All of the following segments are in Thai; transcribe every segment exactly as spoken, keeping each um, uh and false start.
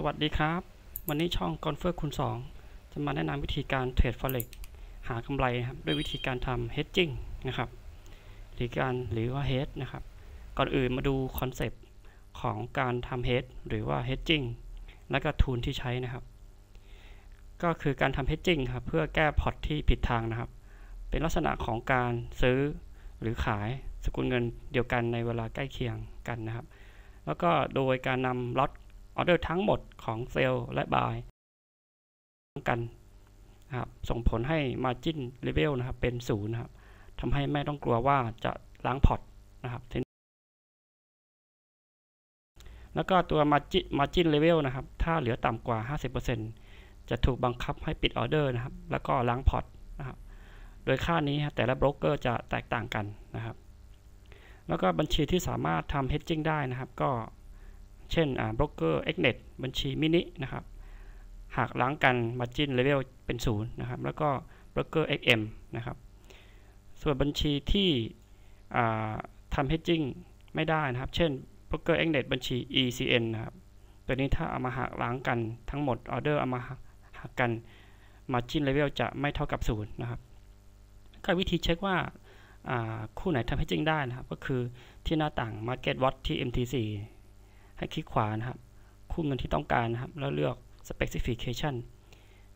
สวัสดีครับวันนี้ช่องกอนเฟื่องคูณสองจะมาแนะนำวิธีการเทรด Forex หากำไรครับด้วยวิธีการทำ Hedging นะครับหรือการหรือว่า Hedge นะครับก่อนอื่นมาดูคอนเซปต์ของการทำ Hedge หรือว่า Hedging และก็ทูลที่ใช้นะครับก็คือการทำ Hedging ครับเพื่อแก้พอร์ตที่ผิดทางนะครับเป็นลักษณะของการซื้อหรือขายสกุลเงินเดียวกันในเวลาใกล้เคียงกันนะครับแล้วก็โดยการนำล็อตออเดอร์ทั้งหมดของเซลล์และบายกันนะครับส่งผลให้ Margin Level นะครับเป็นศูนย์นะครับทำให้ไม่ต้องกลัวว่าจะล้างพอร์ตนะครับแล้วก็ตัว Margin Margin Level นะครับถ้าเหลือต่ำกว่า ห้าสิบเปอร์เซ็นต์ จะถูกบังคับให้ปิดออเดอร์นะครับแล้วก็ล้างพอร์ตนะครับโดยค่านี้แต่ละโบรกเกอร์จะแตกต่างกันนะครับแล้วก็บัญชีที่สามารถทำ Hedging ได้นะครับก็เช่นบล็อกเกอร์ Xnet บัญชีมินินะครับหากล้างกัน Margin Level เป็นศูนย์นะครับแล้วก็บล็อกเกอร์ เอ็กซ์ เอ็ม นะครับส่วนบัญชีที่ทำ Hedging ไม่ได้นะครับเช่นบล็อกเกอร์ Xnet บัญชี อี ซี เอ็น นะครับตัวนี้ถ้าเอามาหักล้างกันทั้งหมดออเดอร์เอามาหักกัน Margin Level จะไม่เท่ากับศูนย์นะครับก็วิธีเช็คว่าคู่ไหนทำ Hedging ได้นะครับก็คือที่หน้าต่าง Market Watch ที่ เอ็ม ที โฟร์ให้คลิกขวานะครับคู่เงินที่ต้องการนะครับแล้วเลือก specification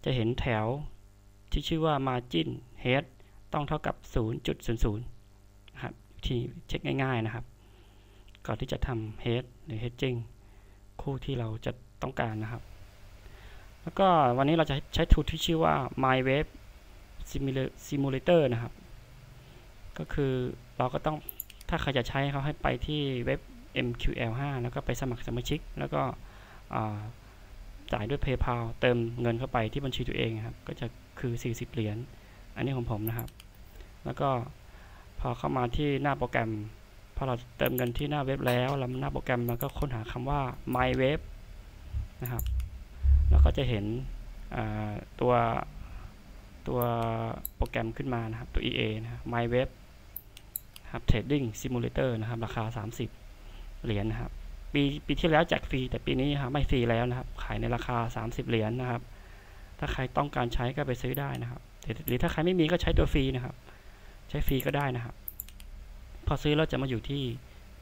จะเห็นแถวที่ชื่อว่า margin hedge ต้องเท่ากับ ศูนย์จุดศูนย์ศูนย์ นะครับที่เช็คง่ายๆนะครับก่อนที่จะทำ hedge หรือ hedging คู่ที่เราจะต้องการนะครับแล้วก็วันนี้เราจะใช้ tool ที่ชื่อว่า MyWeb Simulator นะครับก็คือเราก็ต้องถ้าใครจะใช้เขาให้ไปที่เว็บเอ็ม คิว แอล ไฟว์ แล้วก็ไปสมัครสมาชิกแล้วก็จ่ายด้วย PayPal เติมเงินเข้าไปที่บัญชีตัวเองครับก็จะคือสี่สิบเหรียญอันนี้ของผมนะครับแล้วก็พอเข้ามาที่หน้าโปรแกรมพอเราเติมเงินที่หน้าเว็บแล้วลำหน้าโปรแกรมเราก็ค้นหาคำว่า MyWeb นะครับแล้วก็จะเห็นตัวตัวโปรแกรมขึ้นมานะครับตัว อี เอ นะครับ MyWeb ครับ Trading Simulator นะครับราคาสามสิบเหรียญนะครับปีปีที่แล้วแจกฟรีแต่ปีนี้ครับไม่ฟรีแล้วนะครับขายในราคาสามสิบเหรียญนะครับถ้าใครต้องการใช้ก็ไปซื้อได้นะครับหรือถ้าใครไม่มีก็ใช้ตัวฟรีนะครับใช้ฟรีก็ได้นะครับพอซื้อเราจะมาอยู่ที่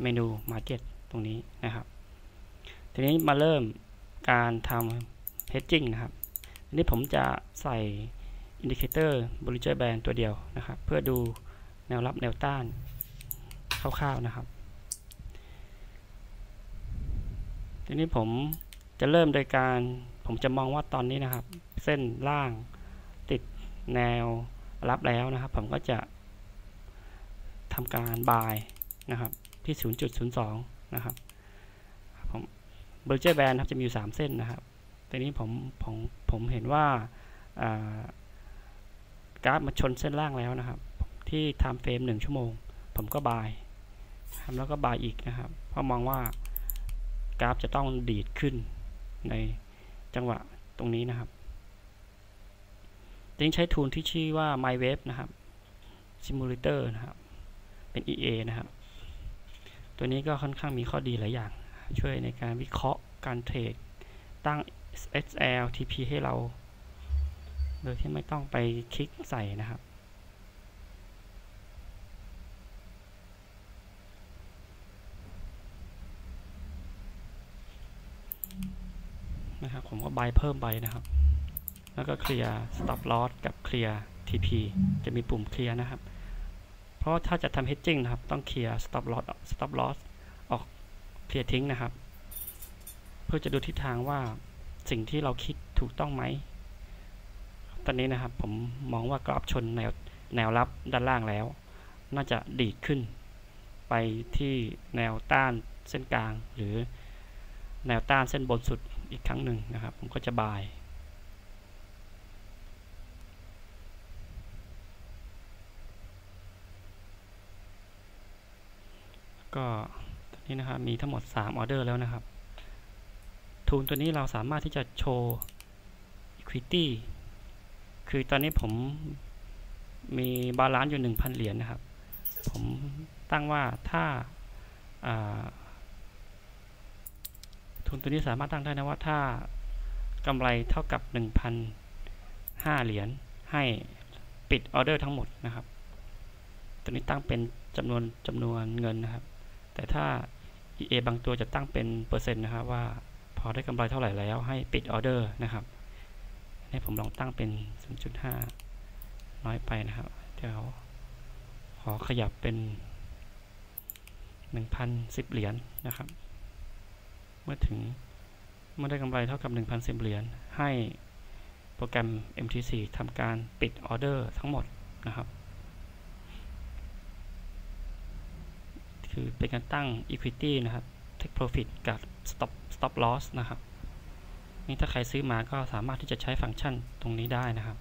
เมนู Market ตรงนี้นะครับทีนี้มาเริ่มการทำ Hedging นะครับทีนี้ผมจะใส่ Indicator Bollinger Band ตัวเดียวนะครับเพื่อดูแนวรับแนวต้านคร่าวๆนะครับทีนี้ผมจะเริ่มโดยการผมจะมองว่าตอนนี้นะครับเส้นล่างติดแนวรับแล้วนะครับผมก็จะทำการ buy นะครับที่ ศูนย์จุดศูนย์สอง นะครับผมBollinger Bandครับจะมีอยู่สามเส้นนะครับทีนี้ผมผมผมเห็นว่าการ์ดมาชนเส้นล่างแล้วนะครับที่ time frame หนึ่งชั่วโมงผมก็ buy ทำแล้วก็ buy อีกนะครับเพราะมองว่ากราฟจะต้องดีดขึ้นในจังหวะตรงนี้นะครับจึงใช้ทูลที่ชื่อว่า MyWeb นะครับ Simulator นะครับเป็น อี เอ นะครับตัวนี้ก็ค่อนข้างมีข้อดีหลายอย่างช่วยในการวิเคราะห์การเทรดตั้ง เอส แอล ที พี ให้เราโดยที่ไม่ต้องไปคลิกใส่นะครับนะครับผมก็ใบเพิ่มใบนะครับแล้วก็เคลียร์ stop loss กับเคลียร์ ที พี จะมีปุ่มเคลียร์นะครับเพราะถ้าจะทำ hedging นะครับต้องเคลียร์ stop loss stop loss ออกเคลียร์ทิ้งนะครับเพื่อจะดูทิศทางว่าสิ่งที่เราคิดถูกต้องไหมตอนนี้นะครับผมมองว่ากราฟชนแนวแนวรับด้านล่างแล้วน่าจะดีดขึ้นไปที่แนวต้านเส้นกลางหรือแนวต้านเส้นบนสุดอีกครั้งหนึ่งนะครับผมก็จะบายก็ตอนนี้นะครับมีทั้งหมดสามออเดอร์แล้วนะครับทูลตัวนี้เราสามารถที่จะโชว์ equity คือตอนนี้ผมมีบาลานซ์อยู่ หนึ่งพัน เหรียญ นะครับผมตั้งว่าถ้า ทุนตัวนี้สามารถตั้งได้นะว่าถ้ากำไรเท่ากับ หนึ่งพันห้า เหรียญให้ปิดออเดอร์ทั้งหมดนะครับตัวนี้ตั้งเป็นจำนวนจำนวนเงินนะครับแต่ถ้า อี เอ บางตัวจะตั้งเป็นเปอร์เซ็นต์นะครับว่าพอได้กำไรเท่าไหร่แล้วให้ปิดออเดอร์นะครับให้ผมลองตั้งเป็น ศูนย์จุดห้า น้อยไปนะครับเดี๋ยวขอขยับเป็น หนึ่งพันสิบ เหรียญ น, นะครับเมื่อถึงเมื่อได้กำไรเท่ากับ หนึ่งพันสิบ เหรียญให้โปรแกรม เอ็ม ที ซี ทำการปิดออเดอร์ทั้งหมดนะครับคือเป็นการตั้ง equity นะครับ take profit กับ stop stop loss นะครับนี่ถ้าใครซื้อมาก็สามารถที่จะใช้ฟังก์ชันตรงนี้ได้นะครับ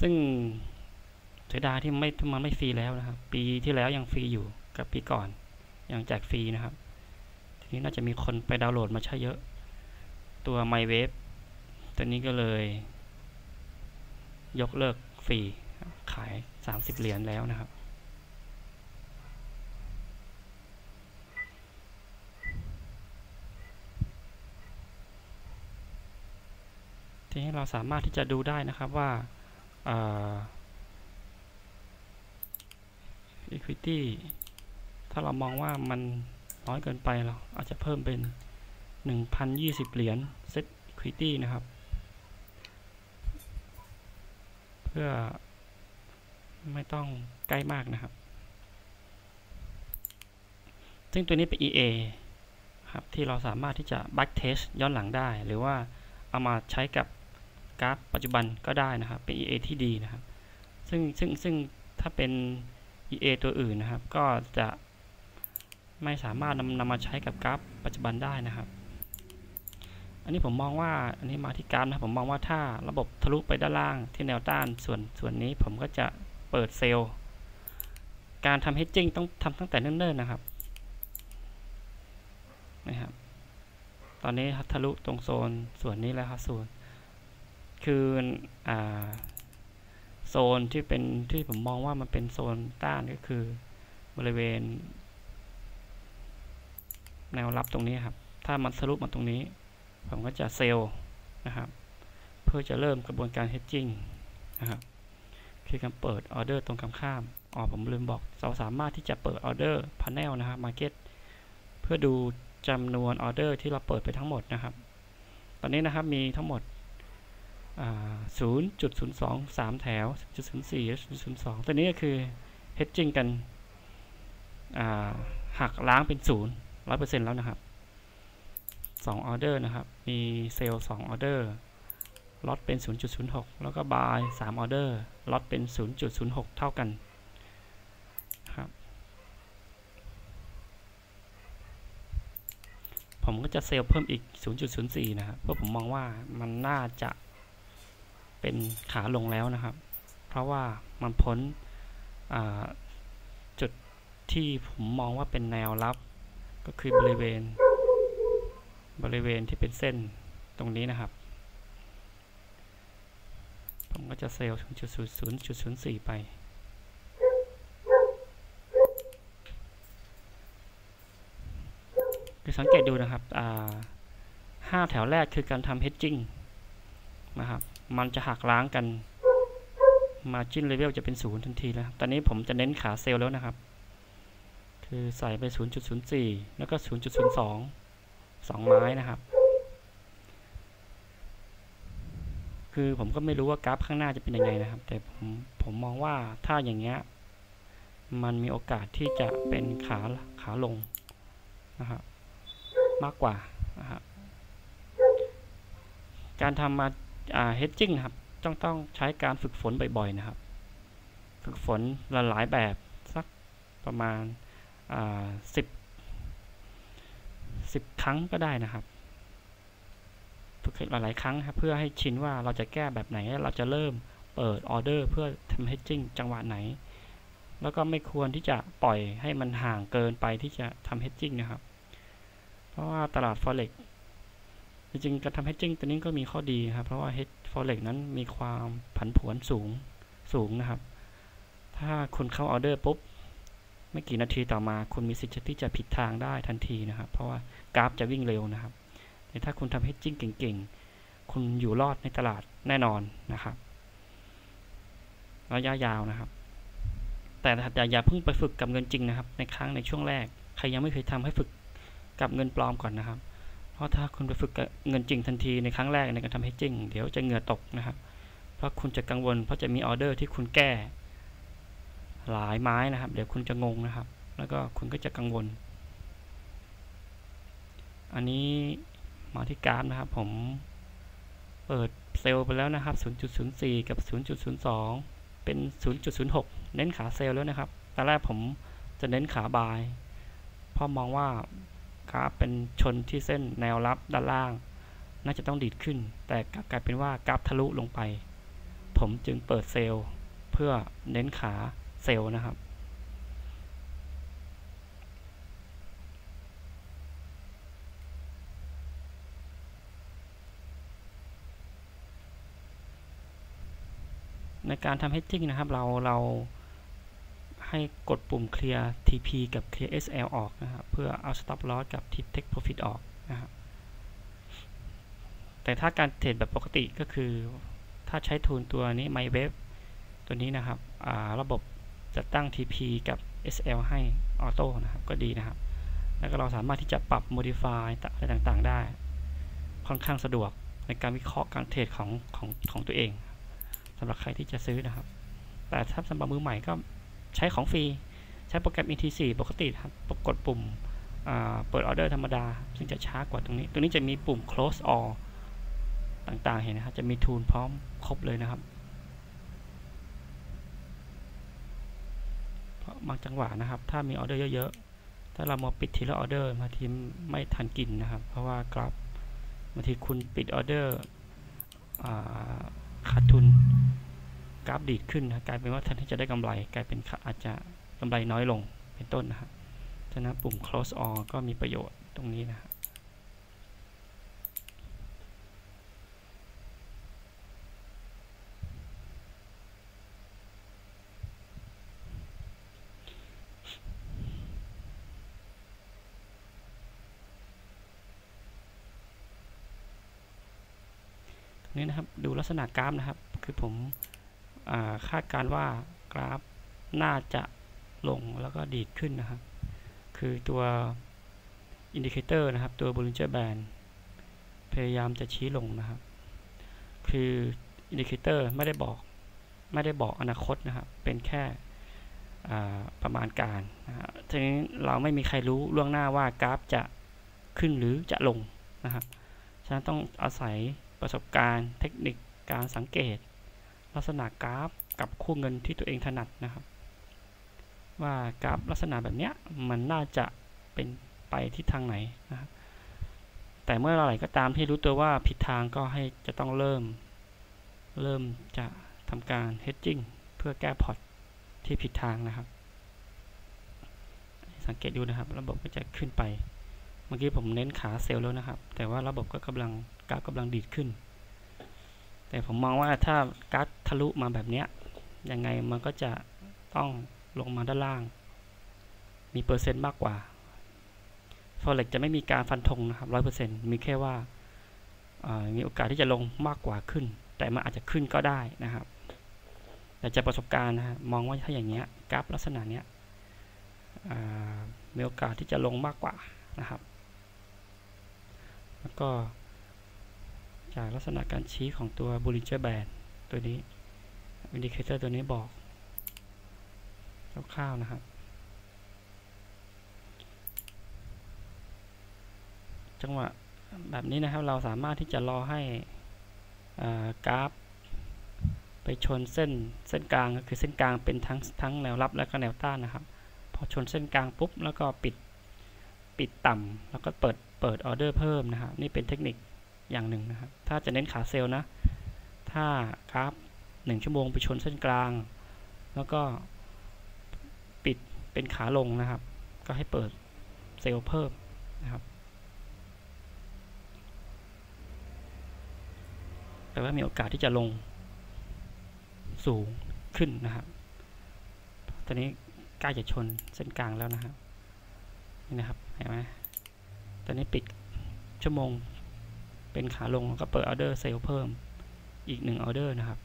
ซึ่งเสียดายที่ไม่มันไม่ฟรีแล้วนะครับปีที่แล้วยังฟรีอยู่กับปีก่อนยังแจกฟรีนะครับทีนี้น่าจะมีคนไปดาวน์โหลดมาใช้เยอะตัว MyWeb ตัวนี้ก็เลยยกเลิกฟรีขายสามสิบเหรียญแล้วนะครับทีนี้เราสามารถที่จะดูได้นะครับว่า equity ถ้าเรามองว่ามันน้อยเกินไปเราอาจจะเพิ่มเป็น หนึ่งพันยี่สิบ เหรียญ set equity นะครับเพื่อไม่ต้องใกล้มากนะครับซึ่งตัวนี้เป็น อี เอ ครับที่เราสามารถที่จะ back test ย้อนหลังได้หรือว่าเอามาใช้กับกราฟปัจจุบันก็ได้นะครับเป็น อี เอ ที่ดีนะครับซึ่งซึ่งซึ่งถ้าเป็น อี เอ ตัวอื่นนะครับก็จะไม่สามารถนำนำมาใช้กับกราฟปัจจุบันได้นะครับอันนี้ผมมองว่าอันนี้มาที่กราฟนะผมมองว่าถ้าระบบทะลุไปด้านล่างที่แนวต้านส่วนส่วนนี้ผมก็จะเปิดเซลล์การทำ hedging ต้องทำตั้งแต่เนิ่นๆนะครับนะครับตอนนี้ทะลุตรงโซนส่วนนี้แล้วครับโซนคืออ่าโซนที่เป็นที่ผมมองว่ามันเป็นโซนต้านก็คือบริเวณแนวรับตรงนี้ครับถ้ามันทะลุมาตรงนี้ผมก็จะเซลล์นะครับเพื่อจะเริ่มกระบวนการ hedging นะครับคือการเปิดออเดอร์ตรงข้ามอ๋อผมลืมบอกเราสามารถที่จะเปิดออเดอร์ panel นะครับ market เพื่อดูจำนวนออเดอร์ที่เราเปิดไปทั้งหมดนะครับตอนนี้นะครับมีทั้งหมด ศูนย์จุดศูนย์สอง สาม แถว ศูนย์จุดศูนย์สี่ ศูนย์จุดศูนย์สอง ตัวนี้ก็คือ hedging กันหักล้างเป็น ศูนย์ หนึ่งร้อยเปอร์เซ็นต์ แล้วนะครับสองออเดอร์นะครับมีเซลล์สองออเดอร์ล็อตเป็น ศูนย์จุดศูนย์หก แล้วก็ buy สามออเดอร์ล็อตเป็น ศูนย์จุดศูนย์หก เท่ากันครับผมก็จะเซลล์เพิ่มอีก ศูนย์จุดศูนย์สี่ นะครับเพราะผมมองว่ามันน่าจะเป็นขาลงแล้วนะครับเพราะว่ามันพ้นจุดที่ผมมองว่าเป็นแนวรับก็คือบริเวณบริเวณที่เป็นเส้นตรงนี้นะครับผมก็จะเซลล์ ศูนย์จุดศูนย์ ศูนย์จุดศูนย์สี่ ไปคือสังเกตดูนะครับห้าแถวแรกคือการทำ hedging นะครับมันจะหักล้างกัน margin level จะเป็นศูนย์ทันทีแล้วตอนนี้ผมจะเน้นขาเซลล์แล้วนะครับคือใส่ไป ศูนย์จุดศูนย์สี่ แล้วก็ ศูนย์จุดศูนย์สอง สองไม้นะครับคือผมก็ไม่รู้ว่ากราฟข้างหน้าจะเป็นยังไงนะครับแต่ผมผมมองว่าถ้าอย่างเงี้ยมันมีโอกาสที่จะเป็นขาขาลงนะครับมากกว่านะครับการทำมา hedging นะครับต้องต้องใช้การฝึกฝนบ่อยๆนะครับฝึกฝนหลายๆแบบสักประมาณสิบสิบครั้งก็ได้นะครับฝึกหลายๆครั้งครับเพื่อให้ชินว่าเราจะแก้แบบไหนเราจะเริ่มเปิดออเดอร์เพื่อทำ hedging จังหวะไหนแล้วก็ไม่ควรที่จะปล่อยให้มันห่างเกินไปที่จะทำ hedging นะครับเพราะว่าตลาด forex จริงๆการทำ hedging ตัวนี้ก็มีข้อดีครับเพราะว่า forex นั้นมีความผันผวนสูงสูงนะครับถ้าคุณเข้าออเดอร์ปุ๊บ ไม่กี่นาทีต่อมาคุณมีสิทธิ์ที่จะผิดทางได้ทันทีนะครับเพราะว่ากราฟจะวิ่งเร็วนะครับแต่ถ้าคุณทำ Hedging เก่งๆคุณอยู่รอดในตลาดแน่นอนนะครับระยะยาวนะครับแต่อย่าเพิ่งไปฝึกกับเงินจริงนะครับในครั้งในช่วงแรกใครยังไม่เคยทำให้ฝึกกับเงินปลอมก่อนนะครับเพราะถ้าคุณไปฝึกเงินจริงทันทีในครั้งแรกในการทำ Hedging เดี๋ยวจะเหงื่อตกนะครับเพราะคุณจะกังวลเพราะจะมีออเดอร์ที่คุณแก้หลายไม้นะครับเดี๋ยวคุณจะงงนะครับแล้วก็คุณก็จะกังวลอันนี้มาที่กราฟนะครับผมเปิดเซลล์ไปแล้วนะครับ ศูนย์จุดศูนย์สี่ กับ ศูนย์จุดศูนย์สอง เป็น ศูนย์จุดศูนย์หก เน้นขาเซลล์แล้วนะครับตอนแรกผมจะเน้นขาบายเพราะมองว่ากราฟเป็นชนที่เส้นแนวรับด้านล่างน่าจะต้องดีดขึ้นแต่กลายเป็นว่ากราฟทะลุลงไปผมจึงเปิดเซลล์เพื่อเน้นขาเซลล์นะครับในการทำ Hedging นะครับเราเราให้กดปุ่มเคลียร์ ที พี กับ Clear เอส แอล ออกนะครับเพื่อเอา Stop Loss กับ Take Profit ออกนะครับแต่ถ้าการเทรดแบบปกติก็คือถ้าใช้ทูลตัวนี้ MyWeb ตัวนี้นะครับระบบจะตั้ง ที พี กับ เอส แอล ให้ออโต้นะครับก็ดีนะครับแล้วก็เราสามารถที่จะปรับ modify อะไรต่างๆได้ค่อนข้างสะดวกในการวิเคราะห์การเทรดของของของตัวเองสำหรับใครที่จะซื้อนะครับแต่ถ้าสำหรับมือใหม่ก็ใช้ของฟรีใช้โปรแกรม อี ที ซี ปกติครับกดปุ่มเปิดออเดอร์ธรรมดาซึ่งจะช้ากว่าตรงนี้ตรงนี้จะมีปุ่ม close all ต่างๆเห็นนะครับจะมีทูลพร้อมครบเลยนะครับบางจังหวะนะครับถ้ามีออเดอร์เยอะๆถ้าเรามาปิดทีละออเดอร์มาทีไม่ทันกินนะครับเพราะว่ากราฟบางทีคุณปิดออเดอร์ขาดทุนกราฟดีดขึ้นนะกลายเป็นว่าแทนที่จะได้กำไรกลายเป็นอาจจะกำไรน้อยลงเป็นต้นนะครับฉะนั้นปุ่ม close all ก็มีประโยชน์ตรงนี้นะครับนี่นะครับดูลักษณะกราฟนะครับคือผมคาดการว่ากราฟน่าจะลงแล้วก็ดีดขึ้นนะครับคือตัวอินดิเคเตอร์นะครับตัว Bollinger Band พยายามจะชี้ลงนะครับคืออินดิเคเตอร์ไม่ได้บอกไม่ได้บอกอนาคตนะครับเป็นแค่ประมาณการนะครับทีนี้เราไม่มีใครรู้ล่วงหน้าว่ากราฟจะขึ้นหรือจะลงนะครับฉะนั้นต้องอาศัยประสบการณ์เทคนิคการสังเกตลักษณะกราฟกับคู่เงินที่ตัวเองถนัดนะครับว่ากราฟลักษณะแบบนี้มันน่าจะเป็นไปทิศทางไหนนะครับแต่เมื่อไหร่ก็ตามที่รู้ตัวว่าผิดทางก็ให้จะต้องเริ่มเริ่มจะทำการ Hedging เพื่อแก้พอร์ตที่ผิดทางนะครับสังเกตดูนะครับระบบก็จะขึ้นไปเมื่อกี้ผมเน้นขาเซลล์แล้วนะครับแต่ว่าระบบก็กำลังกราฟกำลังดีดขึ้นแต่ผมมองว่าถ้ากราฟทะลุมาแบบนี้ยังไงมันก็จะต้องลงมาด้านล่างมีเปอร์เซ็นต์มากกว่า Forex จะไม่มีการฟันธงนะครับ ร้อยเปอร์เซ็นต์ มีแค่ว่ามีโอกาสที่จะลงมากกว่าขึ้นแต่มันอาจจะขึ้นก็ได้นะครับแต่จากประสบการณ์นะมองว่าถ้าอย่างนี้กราฟลักษณะนี้มีโอกาสที่จะลงมากกว่านะครับแล้วก็จากลักษณะการชี้ของตัว Bollinger Band ตัวนี้ Indicator ตัวนี้บอกคร่าวๆนะครับจังหวะแบบนี้นะครับเราสามารถที่จะรอให้กราฟไปชนเส้นเส้นกลางก็คือเส้นกลางเป็นทั้งทั้งแนวรับและก็แนวต้านนะครับพอชนเส้นกลางปุ๊บแล้วก็ปิดปิดต่ำแล้วก็เปิดเปิดออเดอร์เพิ่มนะครับนี่เป็นเทคนิคอย่างหนึ่งนะครับถ้าจะเน้นขาเซลล์นะถ้ากราฟหนึ่งชั่วโมงไปชนเส้นกลางแล้วก็ปิดเป็นขาลงนะครับก็ให้เปิดเซลล์เพิ่มนะครับแปลว่ามีโอกาสที่จะลงสูงขึ้นนะครับตอนนี้ กล้จะชนเส้นกลางแล้วนะครับนี่นะครับเห็นไหมตอนนี้ปิดชั่วโมงเป็นขาลงแล้วก็เปิดออเดอร์เซลเพิ่มอีกหนึ่งออเดอร์นะครับ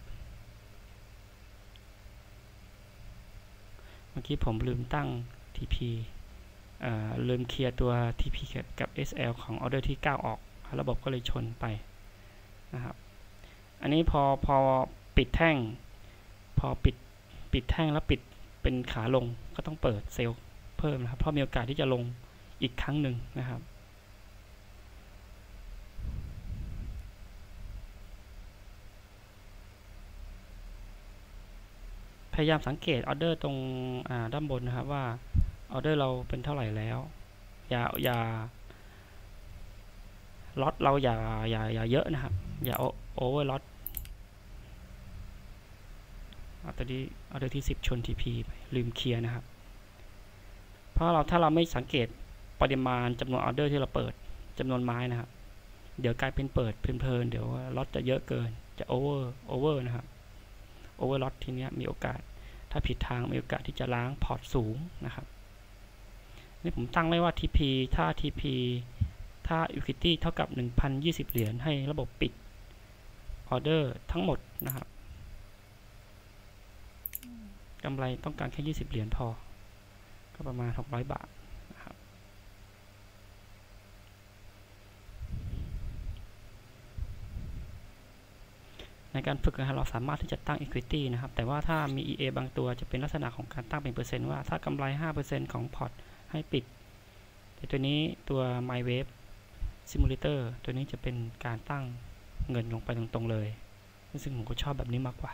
เมื่อกี้ผมลืมตั้ง ที พี ลืมเคลียร์ตัว ที พี กับ เอส แอล ของออเดอร์ที่เก้าออกระบบก็เลยชนไปนะครับอันนี้พอพอปิดแท่งพอปิดปิดแท่งแล้วปิดเป็นขาลงก็ต้องเปิดเซลเพิ่มนะครับเพราะมีโอกาสที่จะลงอีกครั้งหนึ่งนะครับพยายามสังเกตออเดอร์ตรงด้านบนนะครับว่าออเดอร์เราเป็นเท่าไหร่แล้วอย่าอย่าล็อตเราอย่าอย่าอย่าเยอะนะครับอย่าโอเวอร์ล็อตเอาตัวที่เอาตัวที่สิบชน ที พี ไปลืมเคลียร์นะครับเพราะเราถ้าเราไม่สังเกตปริมาณจำนวนออเดอร์ที่เราเปิดจำนวนไม้นะครับเดี๋ยวกลายเป็นเปิดเพลินๆเดี๋ยวล็อตจะเยอะเกินจะโอเวอร์โอเวอร์นะครับโอเวอร์ล็อตทีเนี้ยมีโอกาสถ้าผิดทางมีโอกาสที่จะล้างพอร์ตสูงนะครับนี่ผมตั้งไว้ว่า ที พี ถ้า ที พี ถ้า Equity เท่ากับ หนึ่งพันยี่สิบ เหรียญให้ระบบปิดออเดอร์ทั้งหมดนะครับกำไรต้องการแค่ยี่สิบเหรียญพอก็ประมาณหกร้อยบาทนะครับในการฝึกเราสามารถที่จะตั้ง Equity นะครับแต่ว่าถ้ามี อี เอ บางตัวจะเป็นลักษณะของการตั้งเป็นเปอร์เซ็นต์ว่าถ้ากำไร ห้าเปอร์เซ็นต์ ของพอร์ตให้ปิดแต่ตัวนี้ตัว MyWeb Simulator ตัวนี้จะเป็นการตั้งเงินลงไปตรงๆเลยซึ่งผมก็ชอบแบบนี้มากกว่า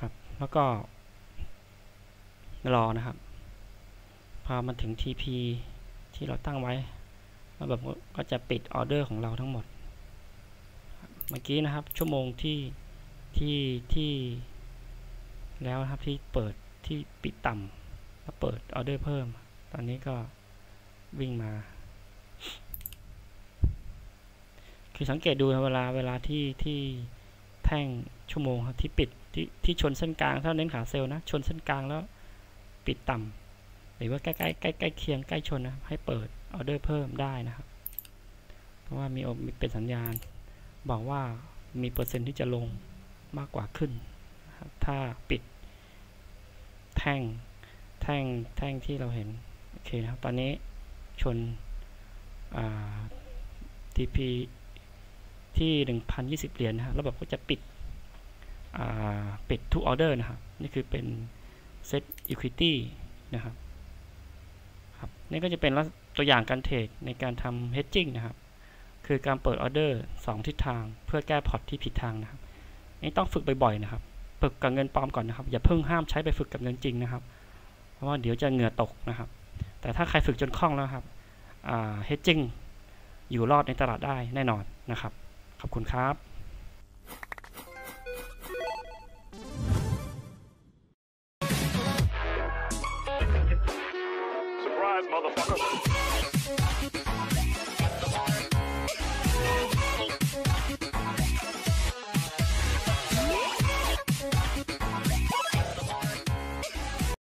ครับแล้วก็รอนะครับพอมาถึง ที พี ที่เราตั้งไว้แล้วแบบก็จะปิดออเดอร์ของเราทั้งหมดเมื่อกี้นะครับชั่วโมงที่ที่ที่แล้วครับที่เปิดที่ปิดต่ำแล้วเปิดออเดอร์เพิ่มตอนนี้ก็วิ่งมาคือสังเกตดูเวลาเวลาที่ที่แท่งชั่วโมงครับที่ปิดที่ที่ชนเส้นกลางถ้าเน้นขาเซลล์นะชนเส้นกลางแล้วปิดต่ำหรือว่าใกล้ใกล้ใกล้ใกล้เคียงใกล้ชนนะให้เปิดออเดอร์เพิ่มได้นะครับเพราะว่ามีมีเป็นสัญญาณบอกว่ามีเปอร์เซ็นต์ที่จะลงมากกว่าขึ้นถ้าปิดแท่งแท่งแท่งที่เราเห็นโอเคนะครับตอนนี้ชน ที พี ที่ หนึ่งพันยี่สิบ เหรียญ นะครับระบบก็จะปิดปิดทุกออเดอร์นะครับนี่คือเป็น Set Equity นะครับครับนี่ก็จะเป็นตัวอย่างการเทรดในการทำ Hedging นะครับคือการเปิดออเดอร์สองทิศทางเพื่อแก้พอร์ตที่ผิดทางนะครับนี่ต้องฝึกบ่อยๆนะครับฝึกกับเงินปลอมก่อนนะครับอย่าเพิ่งห้ามใช้ไปฝึกกับเงินจริงนะครับเพราะว่าเดี๋ยวจะเหงื่อตกนะครับแต่ถ้าใครฝึกจนคล่องแล้วครับ Hedging อยู่รอดในตลาดได้แน่นอนนะครับขอบคุณครับ